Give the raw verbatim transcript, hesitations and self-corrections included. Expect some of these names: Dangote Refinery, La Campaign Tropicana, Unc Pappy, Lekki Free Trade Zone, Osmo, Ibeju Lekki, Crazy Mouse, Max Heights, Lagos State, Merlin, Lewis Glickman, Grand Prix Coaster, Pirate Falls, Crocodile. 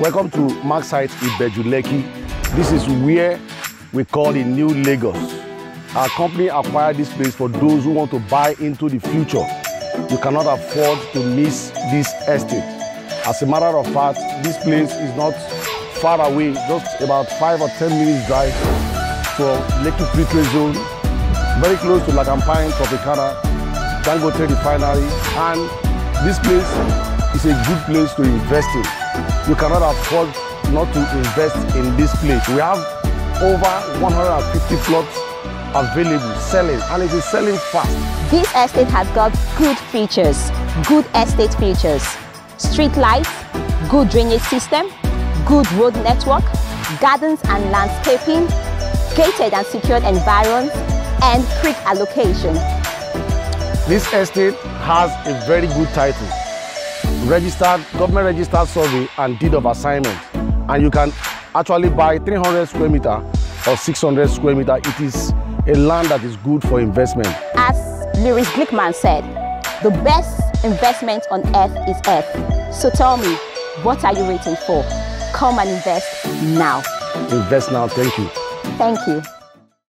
Welcome to Max Heights, Ibeju Lekki. This is where we call the new Lagos. Our company acquired this place for those who want to buy into the future. You cannot afford to miss this estate. As a matter of fact, this place is not far away, just about five or ten minutes drive from Lekki Free Trade Zone, very close to La Campaign Tropicana, Dangote Refinery, and this place is a good place to invest in. You cannot afford not to invest in this place. We have over one hundred fifty plots available, selling, and it is selling fast. This estate has got good features, good estate features, street lights, good drainage system, good road network, gardens and landscaping, gated and secured environs, and quick allocation. This estate has a very good title, registered, government registered survey and deed of assignment. And you can actually buy three hundred square meter or six hundred square meter. It is a land that is good for investment. As Lewis Glickman said, the best investment on earth is earth. So tell me, what are you waiting for? Come and invest now. Invest now, thank you. Thank you.